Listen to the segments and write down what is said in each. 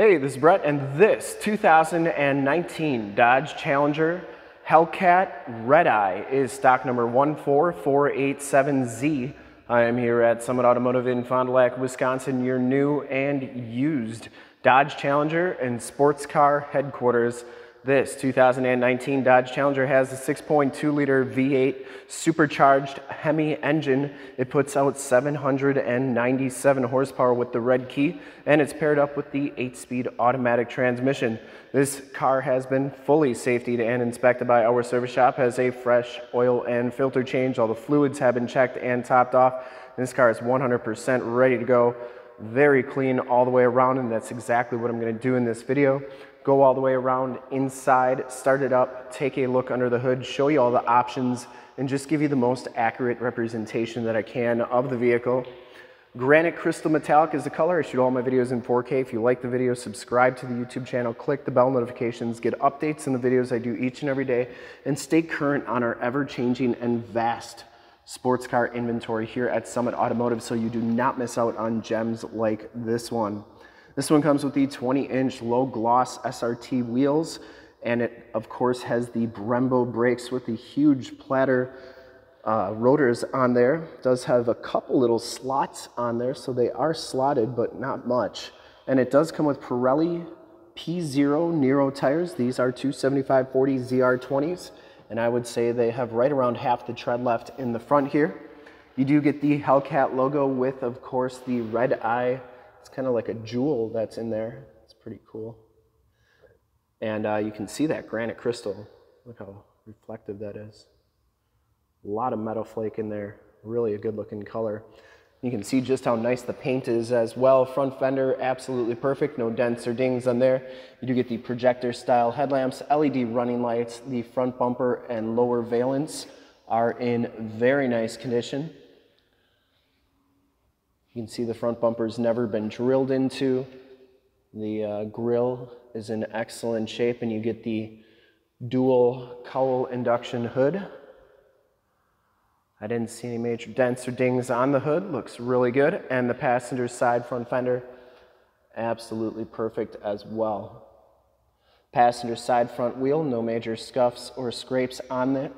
Hey, this is Brett, and this 2019 Dodge Challenger Hellcat Redeye is stock number 14487Z. I am here at Summit Automotive in Fond du Lac, Wisconsin, your new and used Dodge Challenger and sports car headquarters. This 2019 Dodge Challenger has a 6.2-liter V8 supercharged Hemi engine. It puts out 797 horsepower with the red key, and it's paired up with the 8-speed automatic transmission. This car has been fully safetied and inspected by our service shop, has a fresh oil and filter change. All the fluids have been checked and topped off. This car is 100% ready to go. Very clean all the way around, and that's exactly what I'm going to do in this video. Go all the way around inside, start it up, take a look under the hood, show you all the options, and just give you the most accurate representation that I can of the vehicle. Granite Crystal Metallic is the color. I shoot all my videos in 4K. If you like the video, subscribe to the YouTube channel, click the bell notifications, get updates on the videos I do each and every day, and stay current on our ever-changing and vast sports car inventory here at Summit Automotive so you do not miss out on gems like this one. This one comes with the 20-inch low-gloss SRT wheels, and it, of course, has the Brembo brakes with the huge platter rotors on there. It does have a couple little slots on there, so they are slotted, but not much. And it does come with Pirelli P0 Nero tires. These are 275/40 ZR20s, and I would say they have right around half the tread left in the front here. You do get the Hellcat logo with, of course, the red eye. It's kind of like a jewel that's in there. It's pretty cool. And you can see that granite crystal. Look how reflective that is. A lot of metal flake in there. Really a good looking color. You can see just how nice the paint is as well. Front fender, absolutely perfect. No dents or dings on there. You do get the projector style headlamps, LED running lights. The front bumper and lower valence are in very nice condition. You can see the front bumper's never been drilled into. The grille is in excellent shape, and you get the dual cowl induction hood. I didn't see any major dents or dings on the hood. Looks really good. And the passenger side front fender, absolutely perfect as well. Passenger side front wheel, no major scuffs or scrapes on that.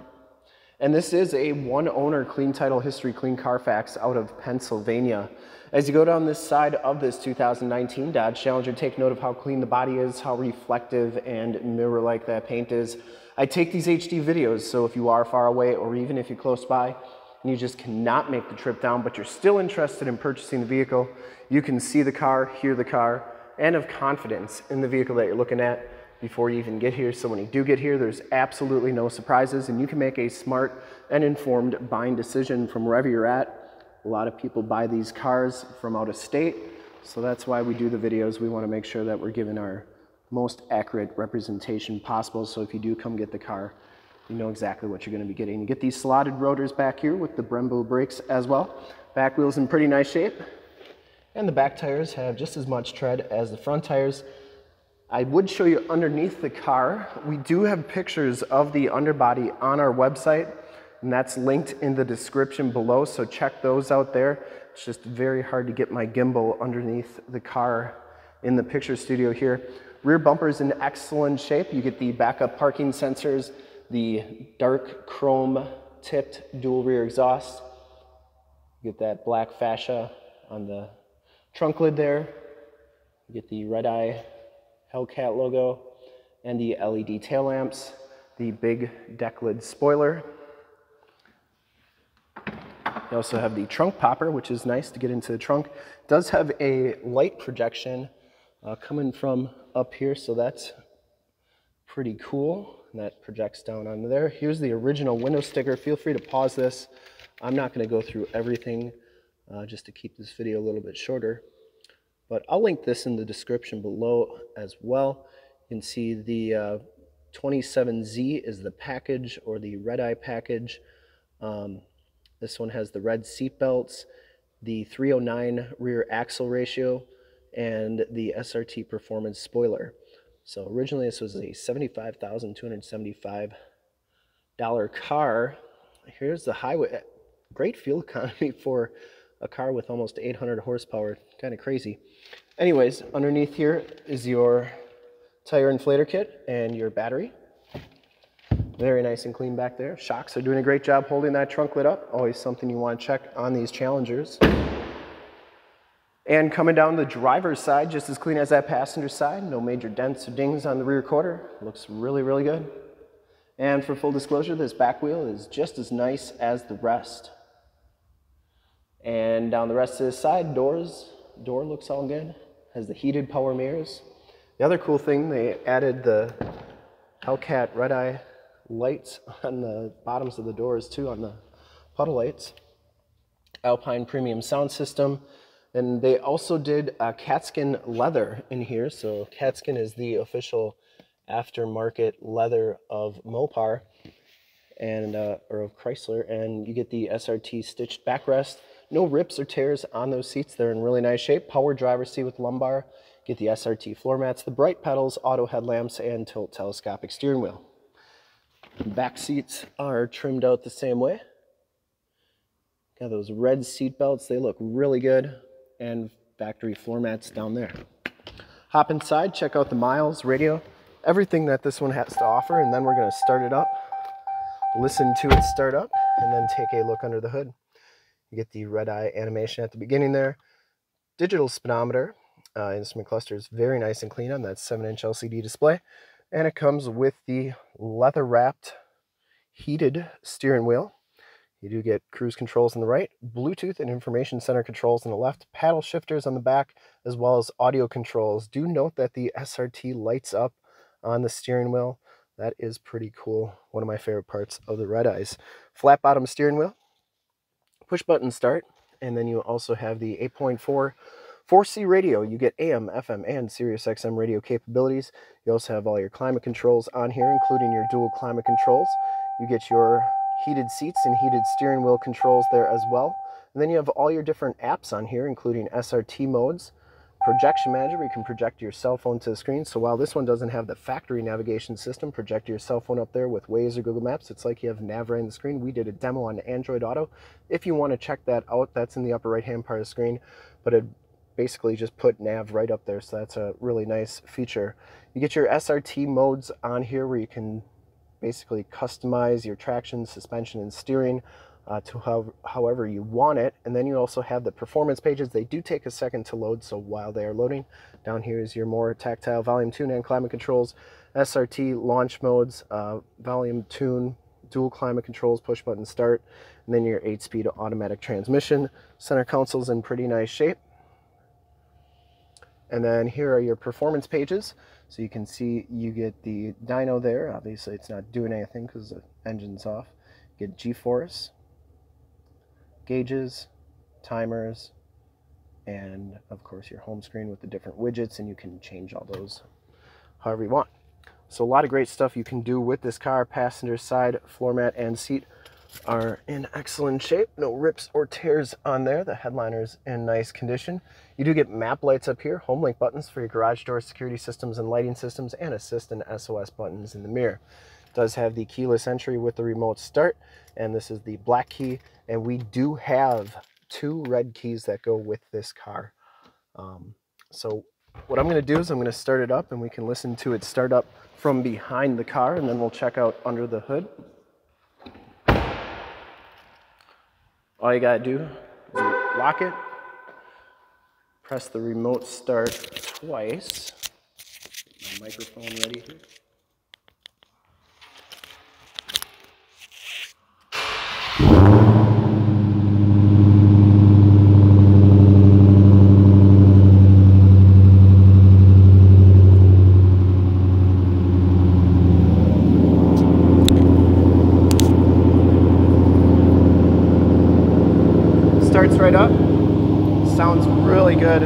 And this is a one-owner clean title history, clean Carfax out of Pennsylvania. As you go down this side of this 2019 Dodge Challenger, take note of how clean the body is, how reflective and mirror-like that paint is. I take these HD videos, so if you are far away or even if you're close by and you just cannot make the trip down, but you're still interested in purchasing the vehicle, you can see the car, hear the car, and have confidence in the vehicle that you're looking at before you even get here. So when you do get here, there's absolutely no surprises, and you can make a smart and informed buying decision from wherever you're at. A lot of people buy these cars from out of state, so that's why we do the videos. We want to make sure that we're giving our most accurate representation possible, so if you do come get the car, you know exactly what you're going to be getting. You get these slotted rotors back here with the Brembo brakes as well. Back wheel's in pretty nice shape, and the back tires have just as much tread as the front tires. I would show you underneath the car. We do have pictures of the underbody on our website, and that's linked in the description below, so check those out there. It's just very hard to get my gimbal underneath the car in the picture studio here. Rear bumper is in excellent shape. You get the backup parking sensors, the dark chrome tipped dual rear exhaust. You get that black fascia on the trunk lid there. You get the red eye Hellcat logo and the LED tail lamps, the big deck lid spoiler. You also have the trunk popper, which is nice to get into the trunk. It does have a light projection coming from up here, so that's pretty cool. And that projects down onto there. Here's the original window sticker. Feel free to pause this. I'm not going to go through everything just to keep this video a little bit shorter. But I'll link this in the description below as well. You can see the 27Z is the package, or the red eye package. This one has the red seat belts, the 309 rear axle ratio, and the SRT performance spoiler. So originally this was a $75,275 car. Here's the highway. Great fuel economy for a car with almost 800 horsepower, kind of crazy. Anyways, underneath here is your tire inflator kit and your battery. Very nice and clean back there. Shocks are doing a great job holding that trunk lid up. Always something you want to check on these Challengers. And coming down the driver's side, just as clean as that passenger side. No major dents or dings on the rear quarter. Looks really, really good. And for full disclosure, this back wheel is just as nice as the rest. And down the rest of this side, door looks all good. Has the heated power mirrors. The other cool thing, they added the Hellcat Redeye lights on the bottoms of the doors too, on the puddle lights. Alpine premium sound system, and they also did Catskin leather in here. So Catskin is the official aftermarket leather of Mopar and or of Chrysler, and you get the SRT stitched backrest. No rips or tears on those seats. They're in really nice shape. Power driver's seat with lumbar. Get the SRT floor mats, the bright pedals, auto headlamps, and tilt telescopic steering wheel. Back seats are trimmed out the same way. Got those red seat belts, they look really good, and factory floor mats down there. Hop inside, check out the miles, radio, everything that this one has to offer, and then we're going to start it up, listen to it start up, and then take a look under the hood. You get the Redeye animation at the beginning there. Digital speedometer, instrument cluster is very nice and clean on that 7-inch LCD display. And it comes with the leather-wrapped heated steering wheel. You do get cruise controls on the right, Bluetooth and information center controls on the left, paddle shifters on the back, as well as audio controls. Do note that the SRT lights up on the steering wheel. That is pretty cool. One of my favorite parts of the Redeyes. Flat bottom steering wheel, push button start, and then you also have the 8.4 4C radio. You get AM, FM, and SiriusXM radio capabilities. You also have all your climate controls on here, including your dual climate controls. You get your heated seats and heated steering wheel controls there as well. And then you have all your different apps on here, including SRT modes, projection manager, where you can project your cell phone to the screen. So while this one doesn't have the factory navigation system, project your cell phone up there with Waze or Google Maps. It's like you have Nav right on the screen. We did a demo on Android Auto. If you want to check that out, that's in the upper right-hand part of the screen. But it basically just put nav right up there, so that's a really nice feature. You get your SRT modes on here where you can basically customize your traction, suspension, and steering to however you want it. And then you also have the performance pages. They do take a second to load, so while they are loading, down here is your more tactile volume, tune, and climate controls, SRT launch modes, volume, tune, dual climate controls, push button start, and then your 8-speed automatic transmission. Center console's in pretty nice shape. And then here are your performance pages. So you can see you get the dyno there. Obviously it's not doing anything because the engine's off. You get G-force, gauges, timers, and of course your home screen with the different widgets, and you can change all those however you want. So a lot of great stuff you can do with this car. Passenger side, floor mat, and seat are in excellent shape. No rips or tears on there. The headliner's in nice condition. You do get map lights up here, home link buttons for your garage door, security systems and lighting systems, and assist and SOS buttons in the mirror. It does have the keyless entry with the remote start, and this is the black key, and we do have 2 red keys that go with this car. So what I'm going to do is I'm going to start it up, and we can listen to it start up from behind the car, and then we'll check out under the hood. All you gotta do is lock it, press the remote start twice. My microphone ready here. Starts right up, sounds really good.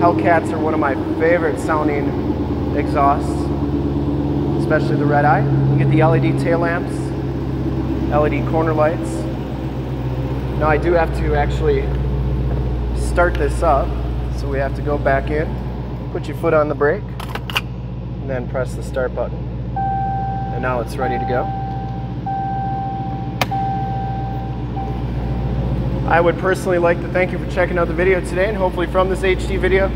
Hellcats are one of my favorite sounding exhausts, especially the Redeye. You get the LED tail lamps, LED corner lights. Now I do have to actually start this up, so we have to go back in, put your foot on the brake, and then press the start button. And now it's ready to go. I would personally like to thank you for checking out the video today, and hopefully from this HD video,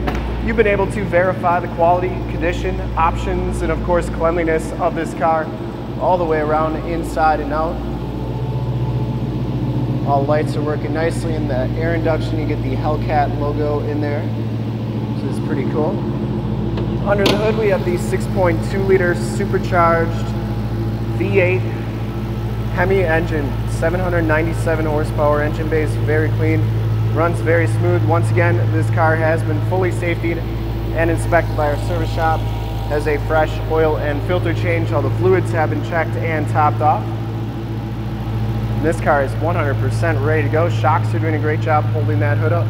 you've been able to verify the quality, condition, options, and of course cleanliness of this car all the way around, inside and out. All lights are working nicely in the air induction. You get the Hellcat logo in there, which is pretty cool. Under the hood, we have the 6.2 liter supercharged V8 Hemi engine, 797 horsepower engine base, very clean, runs very smooth. Once again, this car has been fully safetied and inspected by our service shop, has a fresh oil and filter change. All the fluids have been checked and topped off. And this car is 100% ready to go. Shocks are doing a great job holding that hood up.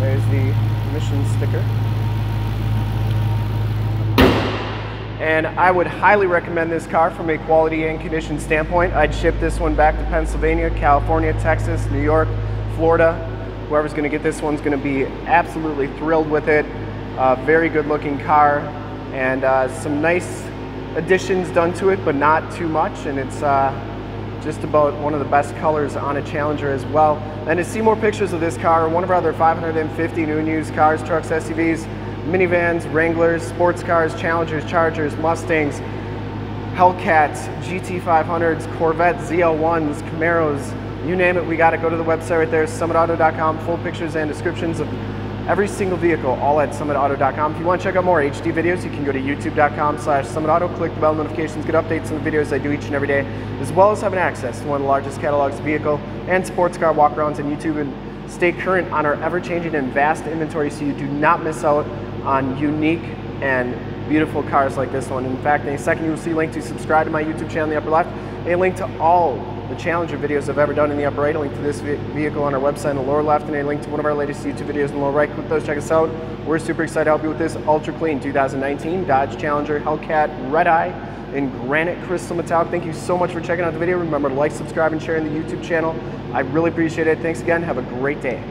There's the emissions sticker. And I would highly recommend this car from a quality and condition standpoint. I'd ship this one back to Pennsylvania, California, Texas, New York, Florida. Whoever's gonna get this one's gonna be absolutely thrilled with it. Very good looking car, and some nice additions done to it, but not too much, and it's just about one of the best colors on a Challenger as well. And to see more pictures of this car, one of our other 550 new and used cars, trucks, SUVs, minivans, Wranglers, sports cars, Challengers, Chargers, Mustangs, Hellcats, GT500s, Corvettes, ZL1s, Camaros, you name it, we got it. Go to the website right there, summitauto.com, full pictures and descriptions of every single vehicle, all at summitauto.com. If you want to check out more HD videos, you can go to youtube.com/summitauto, click the bell notifications, get updates on the videos I do each and every day, as well as having access to one of the largest catalogs of vehicle and sports car walkarounds on YouTube, and stay current on our ever-changing and vast inventory so you do not miss out on unique and beautiful cars like this one. In fact, in a second you will see a link to subscribe to my YouTube channel in the upper left, a link to all the Challenger videos I've ever done in the upper right, a link to this vehicle on our website in the lower left, and a link to one of our latest YouTube videos in the lower right. Click those, check us out. We're super excited to help you with this ultra clean 2019 Dodge Challenger Hellcat Redeye in Granite Crystal metallic. Thank you so much for checking out the video. Remember to like, subscribe, and share on the YouTube channel. I really appreciate it. Thanks again. Have a great day.